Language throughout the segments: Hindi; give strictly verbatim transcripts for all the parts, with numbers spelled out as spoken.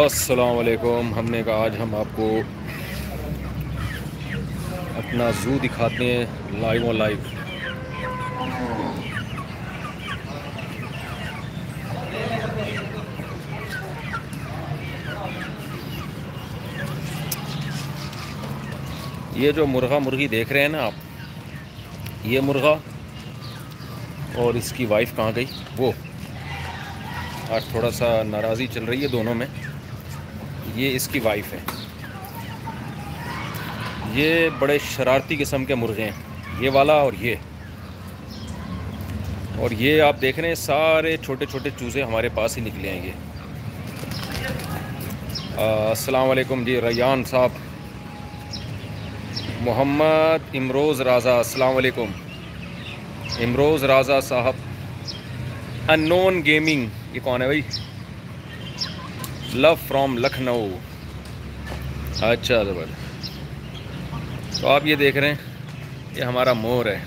अस्सलाम वालेकुम। हमने कहा आज हम आपको अपना ज़ू दिखाते हैं लाइव ऑन लाइव। ये जो मुर्गा मुर्गी देख रहे हैं ना आप, ये मुर्गा और इसकी वाइफ कहाँ गई वो, आज थोड़ा सा नाराज़ी चल रही है दोनों में। ये इसकी वाइफ है। ये बड़े शरारती किस्म के मुर्गे हैं, ये वाला और ये और ये आप देख रहे हैं सारे छोटे छोटे चूज़े हमारे पास ही निकले हैं ये। अस्सलाम वालेकुम जी रयान साहब, मोहम्मद इमरोज़ राजा, अस्सलाम वालेकुम इमरोज़ राजा साहब। अननोन गेमिंग ये कौन है भाई? लव फ्रॉम लखनऊ, अच्छा जबरदस्त। तो आप ये देख रहे हैं ये हमारा मोर है।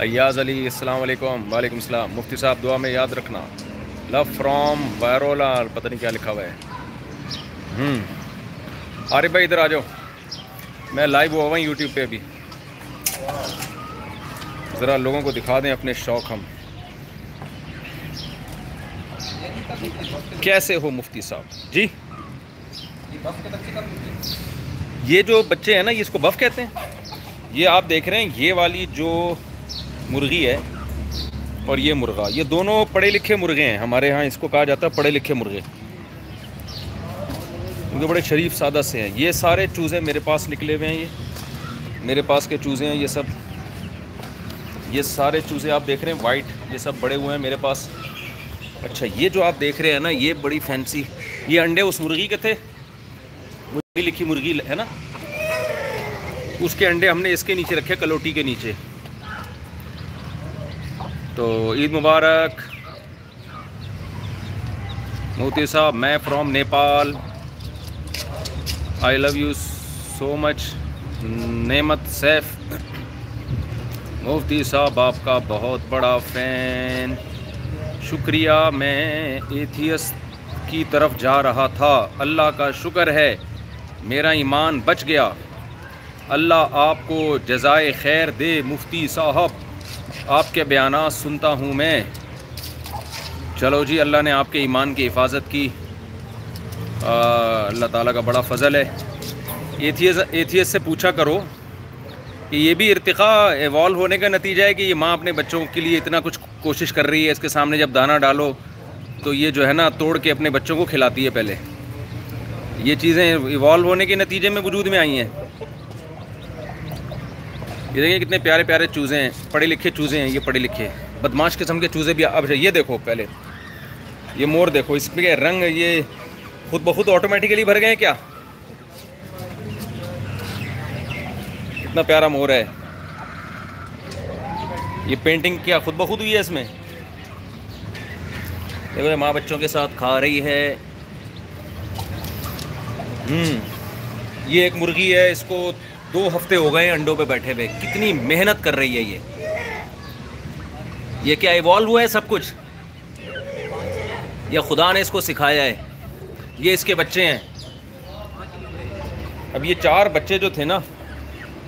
अय्याज़ अली अस्सलाम वालेकुम। वालेकुम सलाम मुफ्ती साहब, दुआ में याद रखना। लव फ्रॉम बैरोला, पता नहीं क्या लिखा हुआ है। अरे भाई इधर आ जाओ, मैं लाइव हुआ हुआ यूट्यूब पे अभी। ज़रा लोगों को दिखा दें अपने शौक़ हम। कैसे हो मुफ्ती साहब जी? ये जो बच्चे हैं ना ये इसको बफ कहते हैं। ये आप देख रहे हैं ये वाली जो मुर्गी है और ये मुर्गा, ये दोनों पढ़े लिखे मुर्गे हैं। हमारे यहाँ इसको कहा जाता है पढ़े लिखे मुर्गे, उनके बड़े शरीफ सादा से हैं। ये सारे चूज़े मेरे पास निकले हुए हैं, ये मेरे पास के चूज़े हैं ये सब। ये सारे चूज़े आप देख रहे हैं वाइट, ये सब बड़े हुए हैं मेरे पास। अच्छा ये जो आप देख रहे हैं ना ये बड़ी फैंसी, ये अंडे उस मुर्गी के थे, मुर्गी लिखी मुर्गी है ना, उसके अंडे हमने इसके नीचे रखे कलोटी के नीचे। तो ईद मुबारक मोती साहब। मैं from Nepal, I love you so much. Nemat Saif, मुफ्ती साहब आपका बहुत बड़ा फ़ैन, शुक्रिया। मैं एथियस की तरफ जा रहा था, अल्लाह का शुक्र है मेरा ईमान बच गया। अल्लाह आपको जज़ाए खैर दे मुफ्ती साहब, आपके बयान सुनता हूँ मैं। चलो जी, अल्लाह ने आपके ईमान की हिफाजत की, अल्लाह ताला का बड़ा फ़ज़ल है। एथियस एथियस से पूछा करो कि ये भी इर्तिका एवॉल्व होने का नतीजा है कि ये माँ अपने बच्चों के लिए इतना कुछ कोशिश कर रही है। इसके सामने जब दाना डालो तो ये जो है ना तोड़ के अपने बच्चों को खिलाती है पहले। ये चीज़ें इवॉल्व होने के नतीजे में वजूद में आई हैं। ये देखिए कितने प्यारे प्यारे चूज़े हैं, पढ़े लिखे चूज़े हैं। ये पढ़े लिखे बदमाश किस्म के चूज़े भी। अब ये देखो पहले ये मोर देखो, इसमें क्या रंग, ये खुद ब खुद ऑटोमेटिकली भर गए हैं क्या? कितना प्यारा मोर है। ये पेंटिंग क्या खुद ब खुद हुई है इसमें? देखो माँ बच्चों के साथ खा रही है। हम्म ये एक मुर्गी है, इसको दो हफ्ते हो गए अंडों पे बैठे हुए, कितनी मेहनत कर रही है ये। ये क्या इवॉल्व हुआ है सब कुछ, ये खुदा ने इसको सिखाया है। ये इसके बच्चे हैं। अब ये चार बच्चे जो थे ना,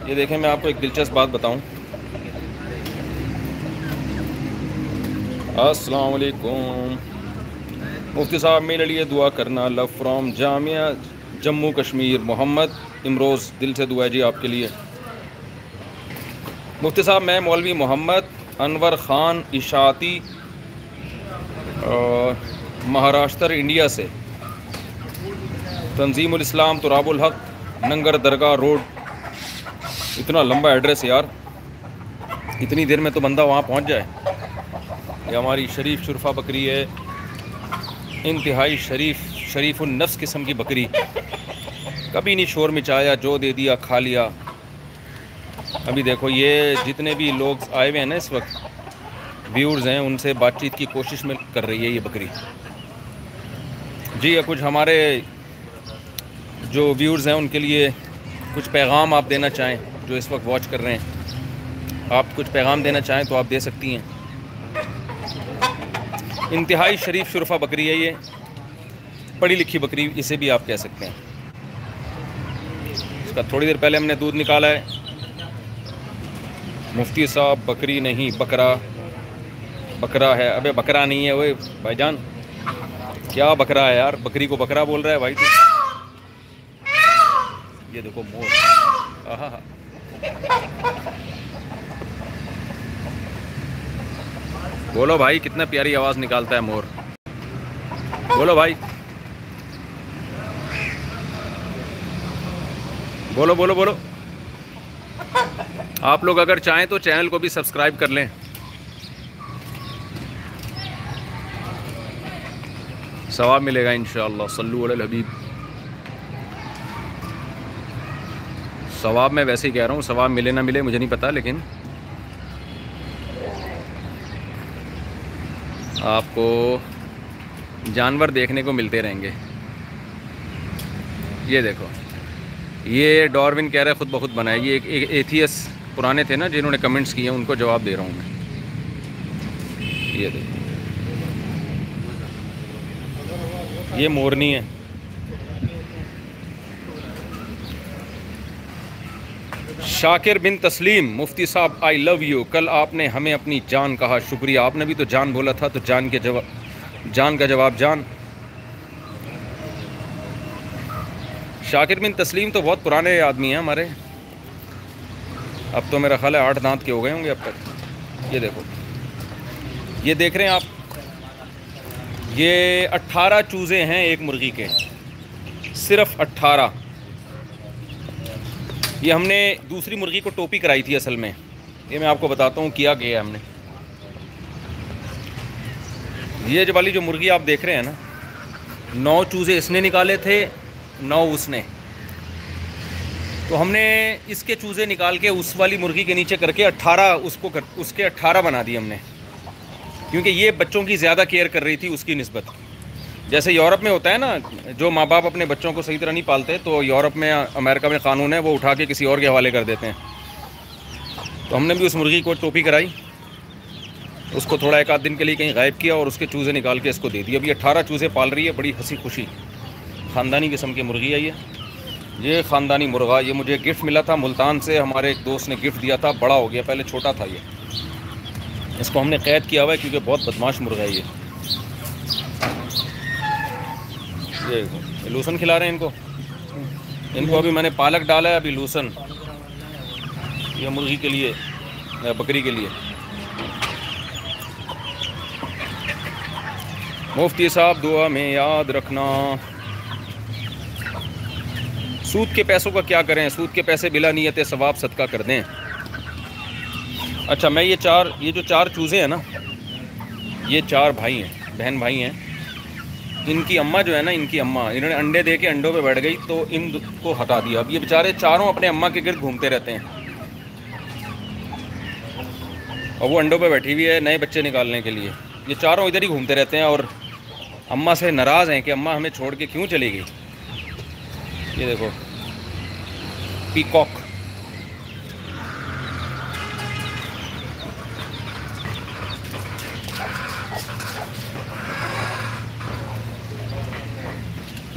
ये देखें मैं आपको एक दिलचस्प बात बताऊं। अस्सलाम वालेकुम मुफ्ती साहब, मेरे लिए दुआ करना। लव फ्रॉम जामिया जम्मू कश्मीर, मोहम्मद इमरोज़, दिल से दुआ है जी आपके लिए। मुफ्ती साहब मैं मौलवी मोहम्मद अनवर ख़ान इशाती महाराष्ट्र इंडिया से, तंजीमुल इस्लाम तुराबुल हक, नंगर दरगाह रोड। इतना लंबा एड्रेस यार, इतनी देर में तो बंदा वहाँ पहुँच जाए। ये हमारी शरीफ शुरफा बकरी है, इंतहाई शरीफ शरीफुन्नफ्स किस्म की बकरी, कभी नहीं शोर मचाया, जो दे दिया खा लिया। अभी देखो ये जितने भी लोग आए हुए हैं ना इस वक्त व्यूअर्स हैं, उनसे बातचीत की कोशिश में कर रही है ये बकरी जी। या कुछ हमारे जो व्यूअर्स हैं उनके लिए कुछ पैगाम आप देना चाहें, जो इस वक्त वॉच कर रहे हैं, आप कुछ पैगाम देना चाहें तो आप दे सकती हैं। इंतहाई शरीफ शुरफा बकरी है, ये पढ़ी लिखी बकरी इसे भी आप कह सकते हैं। इसका थोड़ी देर पहले हमने दूध निकाला है। मुफ्ती साहब बकरी नहीं बकरा, बकरा है। अबे बकरा नहीं है वो भाईजान, क्या बकरा है यार, बकरी को बकरा बोल रहा है भाई तू। ये देखो मोर, आहा बोलो भाई कितना प्यारी आवाज़ निकालता है मोर, बोलो भाई, बोलो बोलो बोलो। आप लोग अगर चाहें तो चैनल को भी सब्सक्राइब कर लें। सवाब मिलेगा इंशाअल्लाह, सल्लू अल हबीब। सवाब मैं वैसे ही कह रहा हूँ, सवाब मिले ना मिले मुझे नहीं पता, लेकिन आपको जानवर देखने को मिलते रहेंगे। ये देखो, ये डॉर्विन कह रहा है खुद बहुत बना है। ये एक, एक एथियस पुराने थे ना जिन्होंने कमेंट्स किए, उनको जवाब दे रहा हूँ मैं। ये देखो, ये मोरनी है। शाकिर बिन तस्लीम, मुफ्ती साहब आई लव यू, कल आपने हमें अपनी जान कहा, शुक्रिया। आपने भी तो जान बोला था, तो जान के जवाब, जान का जवाब जान। शाकिर बिन तस्लीम तो बहुत पुराने आदमी हैं हमारे, अब तो मेरा ख्याल है आठ दांत के हो गए होंगे अब तक। ये देखो, ये देख रहे हैं आप, ये अट्ठारह चूज़े हैं एक मुर्गी के, सिर्फ अट्ठारह। ये हमने दूसरी मुर्गी को टोपी कराई थी असल में, ये मैं आपको बताता हूँ किया गया हमने। ये जो वाली जो मुर्गी आप देख रहे हैं ना, नौ चूज़े इसने निकाले थे, नौ उसने, तो हमने इसके चूज़े निकाल के उस वाली मुर्गी के नीचे करके अट्ठारह उसको कर, उसके अट्ठारह बना दिए हमने, क्योंकि ये बच्चों की ज़्यादा केयर कर रही थी उसकी निस्बत। जैसे यूरोप में होता है ना, जो माँ बाप अपने बच्चों को सही तरह नहीं पालते, तो यूरोप में, अमेरिका में कानून है, वो उठा के किसी और के हवाले कर देते हैं। तो हमने भी उस मुर्गी को टोपी कराई, उसको थोड़ा एक आध दिन के लिए कहीं गायब किया और उसके चूज़े निकाल के इसको दे दिए। अभी अट्ठारह चूज़े पाल रही है, बड़ी हंसी खुशी ख़ानदानी किस्म की मुर्गी है ये। ये ख़ानदानी मुर्गा, ये मुझे गिफ्ट मिला था मुल्तान से, हमारे एक दोस्त ने गिफ्ट दिया था, बड़ा हो गया, पहले छोटा था ये। इसको हमने क़ैद किया हुआ है क्योंकि बहुत बदमाश मुर्गा है ये। ये लूसन खिला रहे हैं इनको, इनको अभी मैंने पालक डाला है, अभी लूसन, ये मुर्गी के लिए, बकरी के लिए। मुफ्ती साहब दुआ में याद रखना। सूद के पैसों का क्या करें, सूद के पैसे बिला नियत सवाब सदका कर दें। अच्छा मैं ये चार, ये जो चार चूज़े हैं ना, ये चार भाई हैं, बहन भाई हैं। इनकी अम्मा जो है ना, इनकी अम्मा, इन्होंने अंडे दे के अंडों पे बैठ गई, तो इन को हटा दिया। अब ये बेचारे चारों अपने अम्मा के गिर्द घूमते रहते हैं, और वो अंडों पे बैठी हुई है नए बच्चे निकालने के लिए। ये चारों इधर ही घूमते रहते हैं और अम्मा से नाराज़ हैं कि अम्मा हमें छोड़ के क्यों चली गई। ये देखो पीकॉक,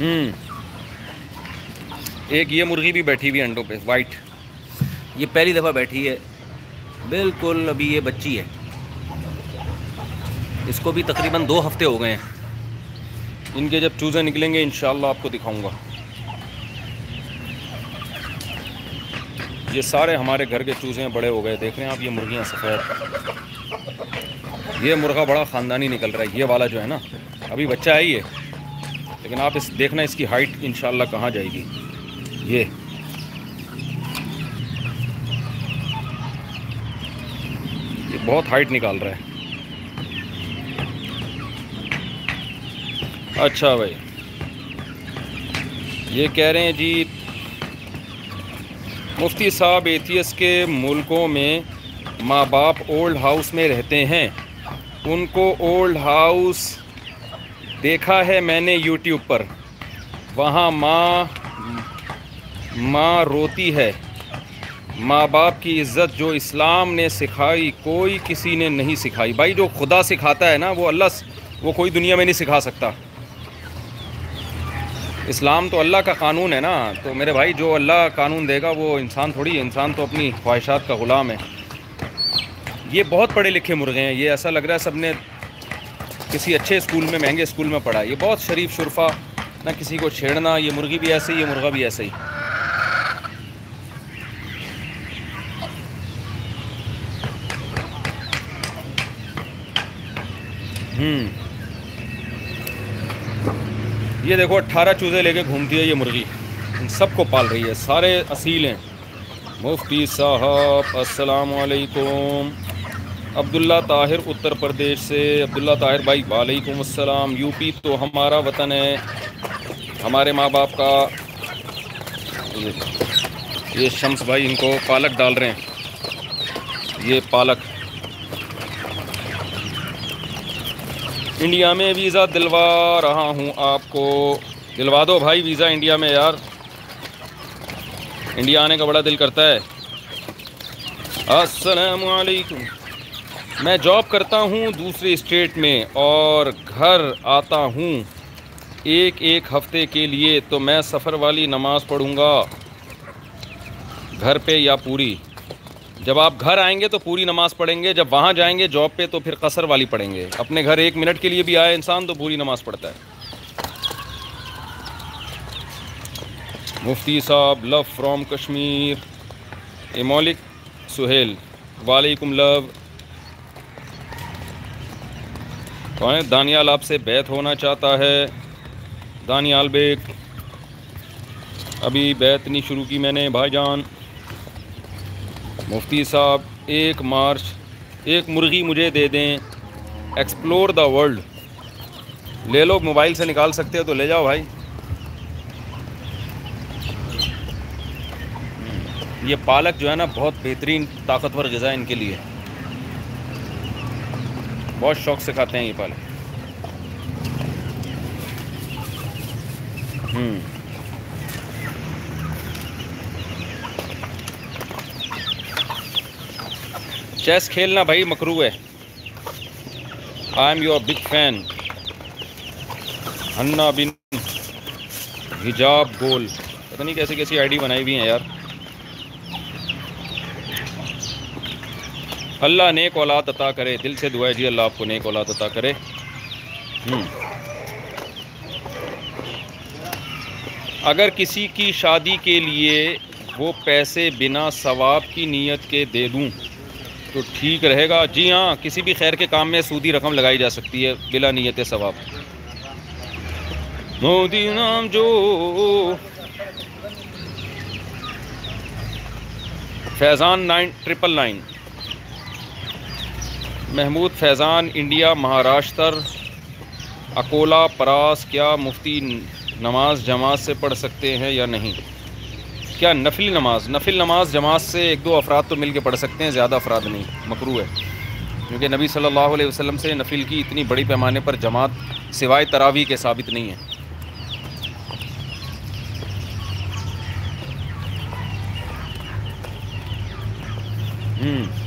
हम्म एक ये मुर्गी भी बैठी हुई अंडों पे, वाइट, ये पहली दफ़ा बैठी है बिल्कुल, अभी ये बच्ची है, इसको भी तकरीबन दो हफ्ते हो गए हैं। इनके जब चूज़े निकलेंगे इंशाल्लाह आपको दिखाऊंगा। ये सारे हमारे घर के चूज़े बड़े हो गए, देख रहे हैं आप। ये मुर्गियाँ सफ़ेद, ये मुर्गा बड़ा ख़ानदानी निकल रहा है, ये वाला जो है ना, अभी बच्चा है ये, लेकिन आप इस देखना इसकी हाइट इंशाल्लाह कहाँ जाएगी। ये ये बहुत हाइट निकाल रहा है। अच्छा भाई ये कह रहे हैं जी मुफ्ती साहब एथियस के मुल्कों में माँ बाप ओल्ड हाउस में रहते हैं, उनको ओल्ड हाउस देखा है मैंने यूट्यूब पर, वहाँ माँ माँ रोती है। माँ बाप की इज़्ज़त जो इस्लाम ने सिखाई कोई किसी ने नहीं सिखाई। भाई जो खुदा सिखाता है ना, वो अल्लाह वो कोई दुनिया में नहीं सिखा सकता। इस्लाम तो अल्लाह का कानून है ना, तो मेरे भाई जो अल्लाह कानून देगा वो इंसान थोड़ी है, इंसान तो अपनी ख्वाहिशात का ग़ुलाम है। ये बहुत पढ़े लिखे मुर्गे हैं, ये ऐसा लग रहा है सब ने किसी अच्छे स्कूल में, महंगे स्कूल में पढ़ा। ये बहुत शरीफ शुरफा, ना किसी को छेड़ना, ये मुर्गी भी ऐसे ही, ये मुर्गा भी ऐसे ही। हम्म ये देखो अट्ठारह चूज़े लेके घूमती है ये मुर्गी, इन सबको पाल रही है, सारे असील हैं। मुफ्ती साहब अस्सलामुअलैकुम। अब्दुल्ला ताहिर उत्तर प्रदेश से, अब्दुल्ला ताहिर भाई वालेकुम अस्सलाम। यूपी तो हमारा वतन है, हमारे माँ बाप का। ये शम्स भाई इनको पालक डाल रहे हैं, ये पालक। इंडिया में वीज़ा दिलवा रहा हूँ आपको, दिलवा दो भाई वीज़ा इंडिया में यार, इंडिया आने का बड़ा दिल करता है। अस्सलामुअलैकुम। मैं जॉब करता हूँ दूसरे स्टेट में और घर आता हूँ एक एक हफ़्ते के लिए, तो मैं सफ़र वाली नमाज़ पढ़ूँगा घर पे या पूरी? जब आप घर आएंगे तो पूरी नमाज़ पढ़ेंगे, जब वहाँ जाएंगे जॉब पे तो फिर कसर वाली पढ़ेंगे। अपने घर एक मिनट के लिए भी आए इंसान तो पूरी नमाज़ पढ़ता है। मुफ्ती साहब लव फ्रॉम कश्मीर। इमोलिक सुहेल वालेकुम लव। कौन दानियाल आपसे बैत होना चाहता है? दानियाल बेग, अभी बैत नहीं शुरू की मैंने भाईजान। मुफ्ती साहब एक मार्च एक मुर्गी मुझे दे दें, एक्सप्लोर द वर्ल्ड। ले लो, मोबाइल से निकाल सकते हो तो ले जाओ भाई। ये पालक जो है ना बहुत बेहतरीन ताकतवर ग़िज़ा है इनके लिए, बहुत शौक से खाते हैं ये पालक। हम्म चेस खेलना भाई मकरूह है। I am your big fan. हन्ना बिन हिजाब गोल, पता नहीं कैसे कैसी आईडी बनाई हुई है यार। अल्लाह नेक औलाद अता करे, दिल से दुआ है जी अल्लाह आपको नेक औलाद अता करे। अगर किसी की शादी के लिए वो पैसे बिना सवाब की नीयत के दे दूं तो ठीक रहेगा? जी हाँ, किसी भी खैर के काम में सूदी रकम लगाई जा सकती है बिला नीयत सवाब। मोदी नाम जो Faizan nine triple nine. Mahmood Faizan India Maharashtra Akola परास। क्या मुफ्ती नमाज जमात से पढ़ सकते हैं या नहीं? क्या नफिल नमाज? नफिल नमाज जमात से एक दो अफराद तो मिल के पढ़ सकते हैं, ज़्यादा अफराद नहीं, मकरूह है। क्योंकि नबी सल्लल्लाहु अलैहि वसल्लम से नफिल की इतनी बड़ी पैमाने पर जमात सिवाय तरावी के साबित नहीं है। हम्म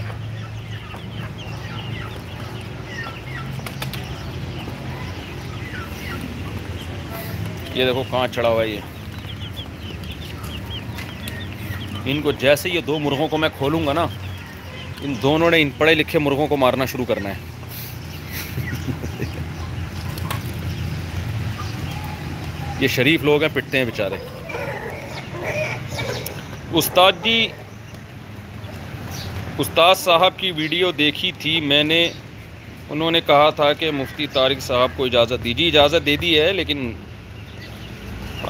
ये देखो कहाँ चढ़ा हुआ है ये। इनको जैसे ये दो मुर्गों को मैं खोलूँगा ना, इन दोनों ने इन पढ़े लिखे मुर्गों को मारना शुरू करना है। ये शरीफ लोग हैं, पिटते हैं बेचारे। उस्ताद जी, उस्ताद साहब की वीडियो देखी थी मैंने, उन्होंने कहा था कि मुफ्ती तारिक साहब को इजाज़त दीजिए। इजाज़त दे दी है, लेकिन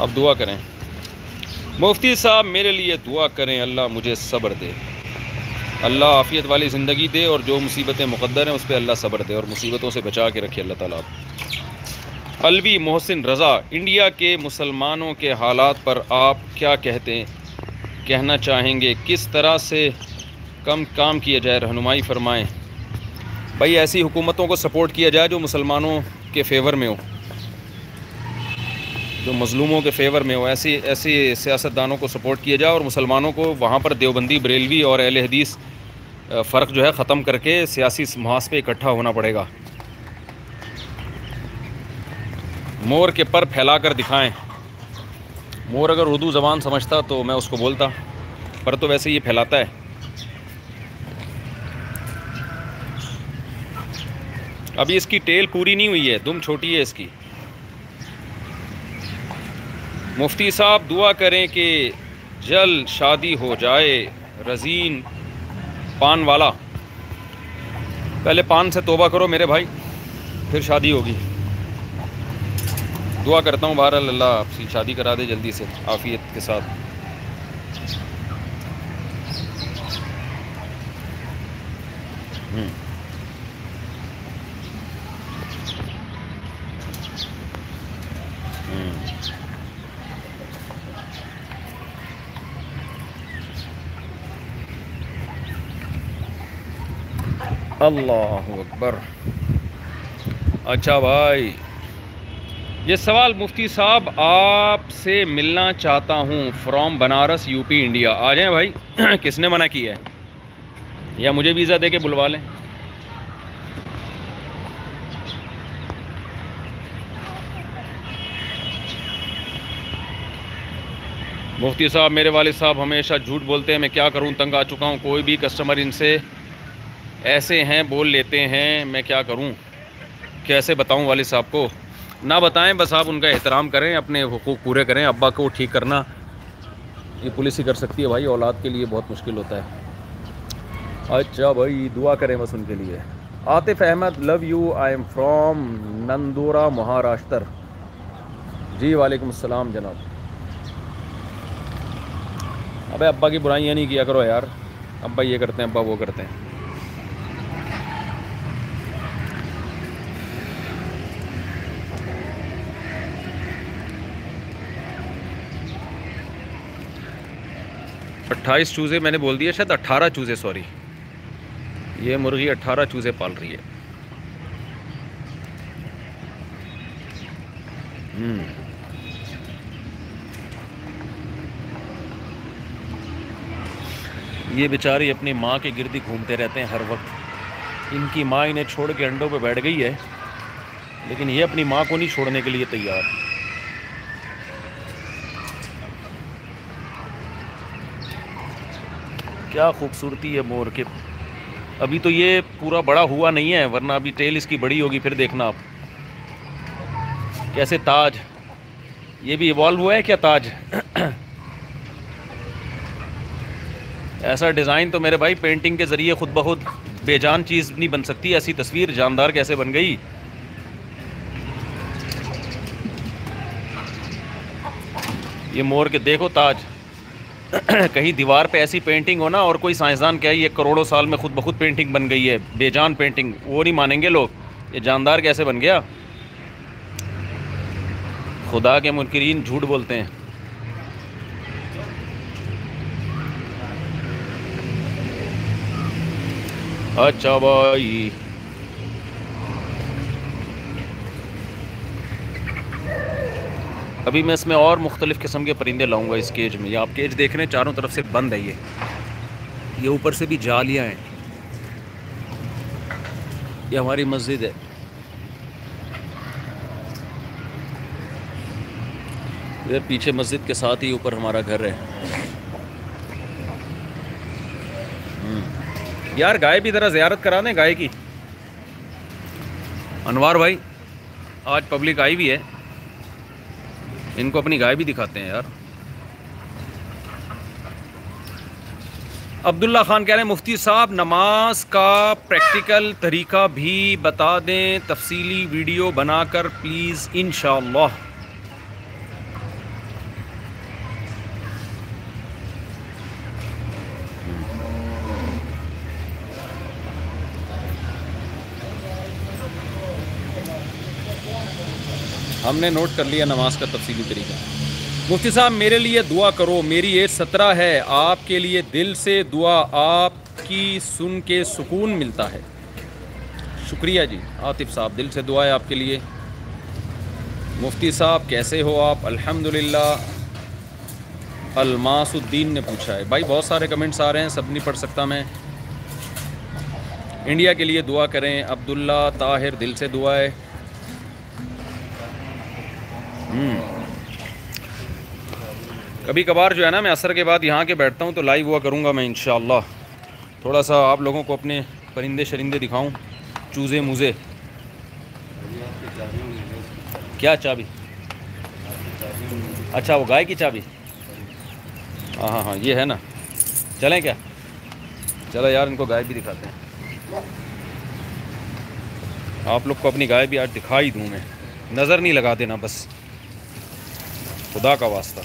आप दुआ करें। मुफ्ती साहब मेरे लिए दुआ करें, अल्लाह मुझे सब्र दे, अल्लाह आफियत वाली ज़िंदगी दे, और जो मुसीबतें मुकद्दर हैं उस पर अल्लाह सब्र दे और मुसीबतों से बचा के रखे अल्लाह ताला। अलवी मोहसिन रज़ा, इंडिया के मुसलमानों के हालात पर आप क्या कहते हैं, कहना चाहेंगे? किस तरह से कम काम किया जाए, रहनुमाई फरमाएँ। भाई ऐसी हुकूमतों को सपोर्ट किया जाए जो मुसलमानों के फेवर में हो, जो मज़लूमों के फेवर में हो। ऐसी ऐसी सियासतदानों को सपोर्ट किया जाए और मुसलमानों को वहाँ पर देवबंदी, बरेलवी और अहल-ए-हदीस फ़र्क जो है ख़त्म करके सियासी महाज पे इकट्ठा होना पड़ेगा। मोर के पर फैला कर दिखाएँ। मोर अगर उर्दू ज़बान समझता तो मैं उसको बोलता, पर तो वैसे ये फैलाता है। अभी इसकी टेल पूरी नहीं हुई है, दुम छोटी है इसकी। मुफ्ती साहब दुआ करें कि जल्द शादी हो जाए रजीन पान वाला। पहले पान से तौबा करो मेरे भाई, फिर शादी होगी। दुआ करता हूँ बहरहाल अल्लाह आपकी शादी करा दे जल्दी से आफियत के साथ। हम्म हम्म अल्लाहु अकबर। अच्छा भाई, ये सवाल मुफ्ती साहब आपसे मिलना चाहता हूँ, फ्रॉम बनारस यूपी इंडिया। आ जाएं भाई, किसने मना किया है? या मुझे वीज़ा दे के बुलवा लें। मुफ्ती साहब मेरे वालिद साहब हमेशा झूठ बोलते हैं, मैं क्या करूँ, तंग आ चुका हूँ। कोई भी कस्टमर इनसे ऐसे हैं बोल लेते हैं, मैं क्या करूँ, कैसे बताऊँ वालिद साहब को। ना बताएं, बस आप उनका एहतराम करें, अपने हुकूक पूरे करें। अब्बा को ठीक करना ये पुलिस ही कर सकती है भाई, औलाद के लिए बहुत मुश्किल होता है। अच्छा भाई, दुआ करें बस उनके लिए। Atif Ahmad love you, I am from Nandura Maharashtra. जी वालेकुम अस्सलाम जनाब। अबे अब्बा की बुराइयां नहीं किया करो यार, अब्बा ये करते हैं, अब्बा वो करते हैं। अट्ठाईस चूज़े मैंने बोल दिए, शायद अट्ठारह चूज़े, सॉरी। ये मुर्गी अट्ठारह चूज़े पाल रही है। ये बेचारी अपनी माँ के गिरदी घूमते रहते हैं हर वक्त। इनकी माँ इन्हें छोड़ के अंडों पे बैठ गई है, लेकिन ये अपनी माँ को नहीं छोड़ने के लिए तैयार। क्या खूबसूरती है मोर के। अभी तो ये पूरा बड़ा हुआ नहीं है, वरना अभी टेल इसकी बड़ी होगी, फिर देखना आप कैसे। ताज ये भी इवॉल्व हुआ है क्या? ताज ऐसा डिज़ाइन तो मेरे भाई पेंटिंग के ज़रिए खुद ब खुद बेजान चीज़ नहीं बन सकती। ऐसी तस्वीर जानदार कैसे बन गई? ये मोर के देखो ताज। कहीं दीवार पे ऐसी पेंटिंग हो ना और कोई साइंसदान कहे ये करोड़ों साल में खुद ब खुद पेंटिंग बन गई है, बेजान पेंटिंग, वो नहीं मानेंगे लोग। ये जानदार कैसे बन गया? खुदा के मुनकरीन झूठ बोलते हैं। अच्छा भाई, अभी मैं इसमें और मुख्तलिफ़ किस्म के परिंदे लाऊंगा इस केज में। ये आप केज देख रहे हैं, चारों तरफ से बंद है ये ये ऊपर से भी जालियां हैं। ये हमारी मस्जिद है। इधर पीछे मस्जिद के साथ ही ऊपर हमारा घर है। यार गाय भी ज़रा ज़ियारत करा दें गाय की। अनवार भाई, आज पब्लिक आई भी है, इनको अपनी गाय भी दिखाते हैं यार। अब्दुल्ला खान कह रहे हैं मुफ्ती साहब नमाज का प्रैक्टिकल तरीका भी बता दें, तफसीली वीडियो बनाकर प्लीज़ इंशाअल्लाह। हमने नोट कर लिया नमाज का तफसीली तरीका। मुफ्ती साहब मेरे लिए दुआ करो, मेरी एज सत्रह है। आपके लिए दिल से दुआ, आपकी सुन के सुकून मिलता है। शुक्रिया जी आतिफ साहब, दिल से दुआ है आपके लिए। मुफ्ती साहब कैसे हो आप? अल्हम्दुलिल्लाह। अलमासुद्दीन ने पूछा है। भाई बहुत सारे कमेंट्स आ रहे हैं, सब नहीं पढ़ सकता मैं। इंडिया के लिए दुआ करें। अब्दुल्ला ताहिर, दिल से दुआ है। कभी कभार जो है ना मैं असर के बाद यहाँ के बैठता हूँ तो लाइव हुआ करूँगा मैं इंशाअल्लाह। थोड़ा सा आप लोगों को अपने परिंदे शरिंदे दिखाऊँ, चूज़े मुझे। क्या चाबी? अच्छा वो गाय की चाबी। हाँ हाँ हाँ ये है ना। चलें क्या? चलो यार इनको गाय भी दिखाते हैं। आप लोग को अपनी गाय भी आज दिखाई दूँ मैं, नज़र नहीं लगा देना बस, खुदा का वास्ता।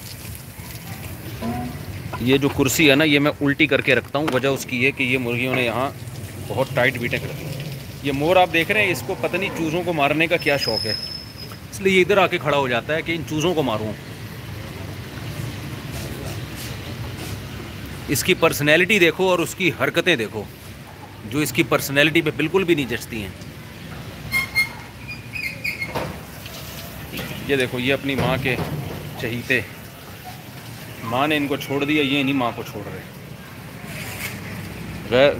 ये जो कुर्सी है ना ये मैं उल्टी करके रखता हूँ, वजह उसकी है कि ये मुर्गियों ने यहाँ बहुत टाइट बीटें कर दी। ये मोर आप देख रहे हैं, इसको पता नहीं चूज़ों को मारने का क्या शौक़ है, इसलिए ये इधर आके खड़ा हो जाता है कि इन चूज़ों को मारूँ। इसकी पर्सनैलिटी देखो और उसकी हरकतें देखो, जो इसकी पर्सनैलिटी पे बिल्कुल भी नहीं जचती हैं। ये देखो ये अपनी माँ के चहीते, माँ ने इनको छोड़ दिया, ये इन्हीं माँ को छोड़ रहे।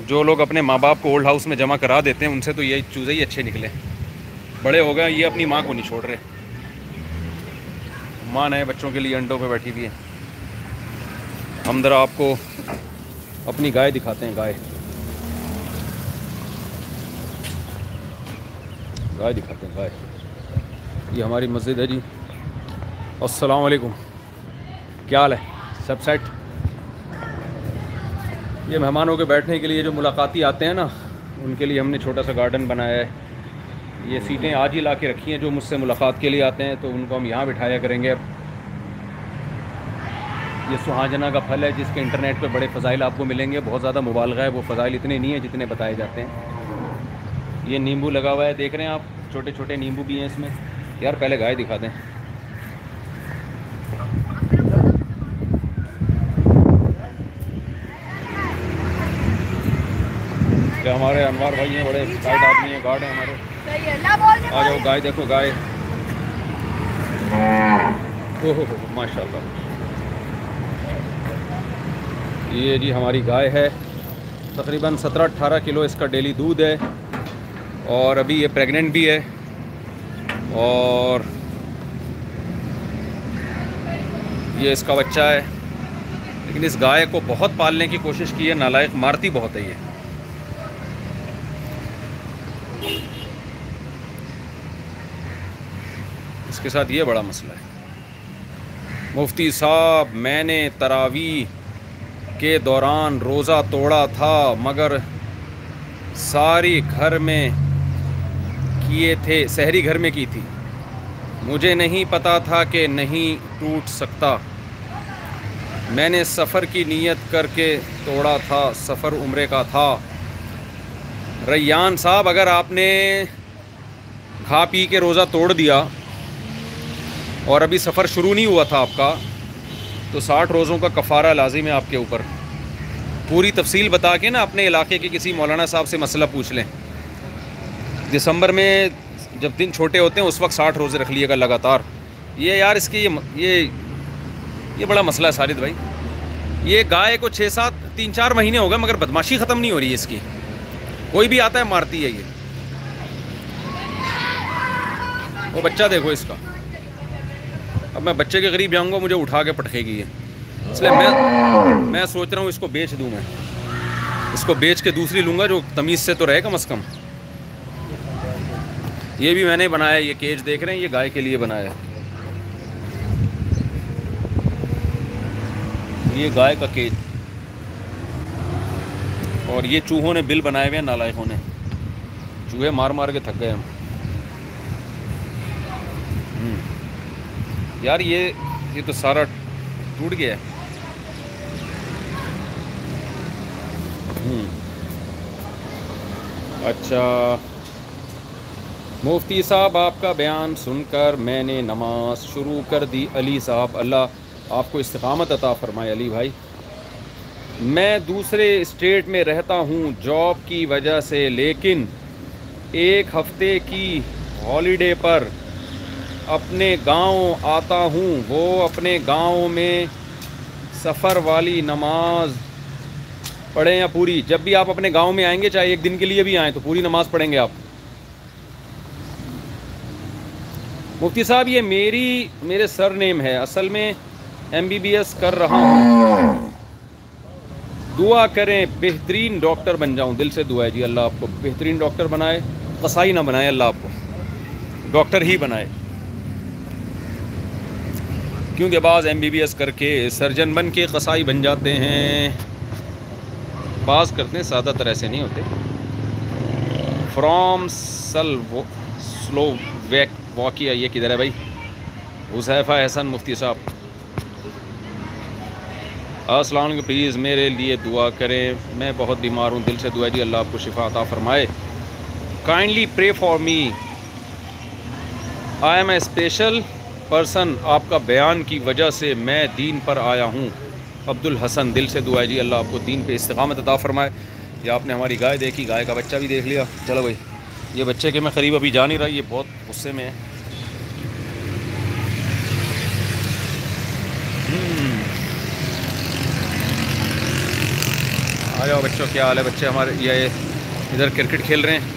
जो लोग अपने माँ बाप को ओल्ड हाउस में जमा करा देते हैं उनसे तो ये चूज़े ही अच्छे निकले। बड़े हो गए ये अपनी माँ को नहीं छोड़ रहे। माँ नए बच्चों के लिए अंडों पर बैठी हुई है। हम जरा आपको अपनी गाय दिखाते हैं, गाय गाय दिखाते हैं गाय। ये हमारी मस्जिद है जी। अस्सलाम वालेकुम, क्या हाल है? सब सेट? ये मेहमानों के बैठने के लिए जो मुलाकाती आते हैं ना उनके लिए हमने छोटा सा गार्डन बनाया है। ये सीटें आज ही ला के रखी हैं, जो मुझसे मुलाकात के लिए आते हैं तो उनको हम यहाँ बिठाया करेंगे। अब ये सुहाजना का फल है जिसके इंटरनेट पे बड़े फ़ज़ाइल आपको मिलेंगे, बहुत ज़्यादा मुबालगा है। वो फ़ज़ाइल इतने नहीं है जितने बताए जाते हैं। ये नींबू लगा हुआ है, देख रहे हैं आप, छोटे छोटे नींबू भी हैं इसमें। यार पहले गाय दिखा दें। क्या हमारे अनवार भाई हैं, बड़े एक्सपर्ट आदमी हैं, गार्ड हैं हमारे। आ जाओ गाय देखो गाय, ओहो माशाल्लाह। ये जी हमारी गाय है, तकरीबन सत्रह अठारह किलो इसका डेली दूध है और अभी ये प्रेग्नेंट भी है। और ये इसका बच्चा है, लेकिन इस गाय को बहुत पालने की कोशिश की है, नालायक मारती बहुत है ये। इसके साथ ये बड़ा मसला है। मुफ्ती साहब मैंने तरावी के दौरान रोज़ा तोड़ा था मगर सारी घर में किए थे, सहरी घर में की थी, मुझे नहीं पता था कि नहीं टूट सकता। मैंने सफ़र की नीयत करके तोड़ा था, सफ़र उम्रे का था। रैयान साहब अगर आपने खा पी के रोज़ा तोड़ दिया और अभी सफ़र शुरू नहीं हुआ था आपका तो साठ रोज़ों का कफ़ारा लाजिम है आपके ऊपर। पूरी तफसील बता के ना अपने इलाके के किसी मौलाना साहब से मसला पूछ लें। दिसंबर में जब दिन छोटे होते हैं उस वक्त साठ रोज़े रख लिएगा लगातार। ये यार इसकी ये ये, ये बड़ा मसला है साजिद भाई। ये गाय को छः सात तीन चार महीने हो गए मगर बदमाशी ख़त्म नहीं हो रही है इसकी। कोई भी आता है मारती है ये। वो बच्चा देखो इसका, अब मैं बच्चे के करीब जाऊंगा मुझे उठा के पटकेगी ये, इसलिए मैं मैं सोच रहा हूँ इसको बेच दूँ। मैं इसको बेच के दूसरी लूँगा जो तमीज़ से तो रहे कम अज़ कम। ये भी मैंने बनाया, ये केज देख रहे हैं, ये गाय के लिए बनाया है, ये गाय का केज। और ये चूहों ने बिल बनाए हुए हैं, नालायकों ने, चूहे मार मार के थक गए हम यार। ये ये तो सारा टूट गया है। अच्छा मुफ्ती साहब आपका बयान सुनकर मैंने नमाज शुरू कर दी। अली साहब अल्लाह आपको इस्तिकामत अता फरमाए। अली भाई मैं दूसरे स्टेट में रहता हूँ जॉब की वजह से, लेकिन एक हफ़्ते की हॉलीडे पर अपने गांव आता हूँ। वो अपने गांव में सफ़र वाली नमाज पढ़ें या पूरी? जब भी आप अपने गांव में आएंगे चाहे एक दिन के लिए भी आएँ तो पूरी नमाज़ पढ़ेंगे आप। मुफ्ती साहब ये मेरी मेरे सर नेम है, असल में एमबीबीएस कर रहा हूँ, दुआ करें बेहतरीन डॉक्टर बन जाऊं। दिल से दुआ है जी, अल्लाह आपको बेहतरीन डॉक्टर बनाए, कसाई ना बनाए, अल्लाह आपको डॉक्टर ही बनाए, क्योंकि बाज़ एमबीबीएस करके सर्जन बन के कसाई बन जाते हैं, बाज करते हैं, सादा तरह से नहीं होते। फ्राम सल्व स्लो वैक वाकिया ये किधर है भाई? हुसैफा एहसन मुफ्ती साहब अस्सलाम वालेकुम, प्लीज़ मेरे लिए दुआ करें, मैं बहुत बीमार हूँ, दिल से दुआ जी अल्लाह आपको शिफा अता फरमाए। Kindly pray for me, I am a special person, आपका बयान की वजह से मैं दीन पर आया हूँ। अब्दुल हसन, दिल से दुआ जी अल्लाह आपको दीन पे इस्तिकामत अता फरमाए। ये आपने हमारी गाय देखी, गाय का बच्चा भी देख लिया। चलो भाई, ये बच्चे के मैं करीब अभी जा नहीं रहा, ये बहुत गुस्से में है। आ जाओ बच्चों, क्या हाल है बच्चे हमारे? ये इधर क्रिकेट खेल रहे हैं।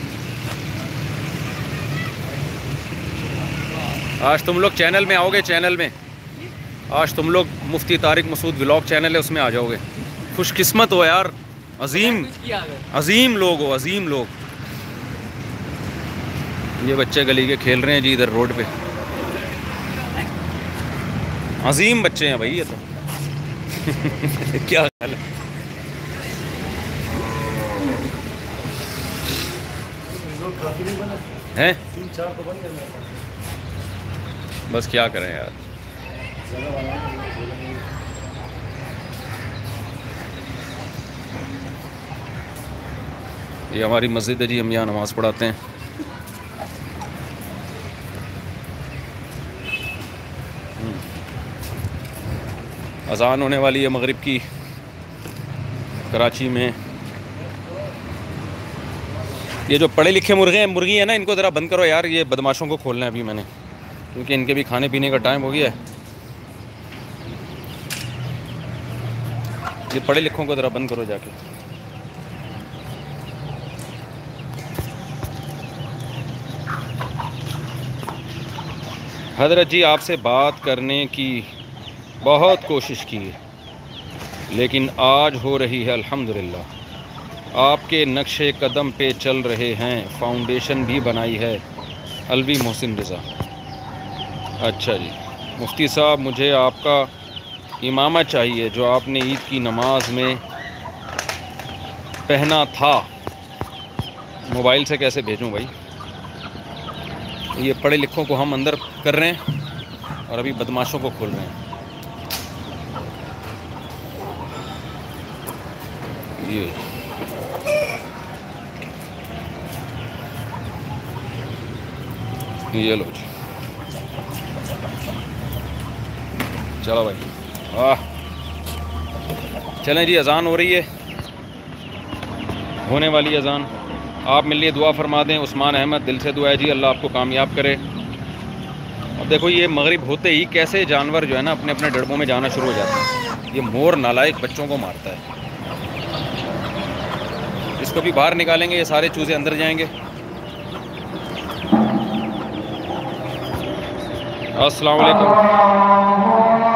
आज तुम लोग चैनल में आओगे, चैनल में आज तुम लोग मुफ्ती तारिक मसूद व्लॉग चैनल है, उसमें आ जाओगे। खुशकिस्मत हो यार, अजीम अजीम लोग हो, अजीम लोग। ये बच्चे गली के खेल रहे हैं जी इधर रोड पे, अजीम बच्चे हैं भाई ये तो। क्या हाल है? हैं बस, क्या करें यार। ये हमारी मस्जिद है जी, हम यहाँ नमाज पढ़ाते हैं। अजान होने वाली है मगरिब की कराची में। ये जो पढ़े लिखे मुर्गे हैं, मुर्गी है ना, इनको ज़रा बंद करो यार, ये बदमाशों को खोलना है अभी मैंने, क्योंकि इनके भी खाने पीने का टाइम हो गया है। ये पढ़े लिखों को ज़रा बंद करो जाके। हजरत जी आपसे बात करने की बहुत कोशिश की है, लेकिन आज हो रही है अल्हम्दुलिल्लाह। आपके नक्शे कदम पे चल रहे हैं, फाउंडेशन भी बनाई है। अलवी मोहसिन रज़ा, अच्छा जी। मुफ्ती साहब मुझे आपका इमामा चाहिए जो आपने ईद की नमाज में पहना था। मोबाइल से कैसे भेजूं भाई? ये पढ़े लिखों को हम अंदर कर रहे हैं और अभी बदमाशों को खोल रहे हैं। ये ये लो जी, चलो भाई, वाह। चलें जी, अजान हो रही है, होने वाली अजान। आप मेरे लिए दुआ फरमा दें। उस्मान अहमद, दिल से दुआ है जी अल्लाह आपको कामयाब करे। अब देखो ये मगरिब होते ही कैसे जानवर जो है ना अपने अपने डड़बों में जाना शुरू हो जाते हैं। ये मोर नालायक बच्चों को मारता है, इसको भी बाहर निकालेंगे, ये सारे चूज़े अंदर जाएंगे। अस्सलाम वालेकुम।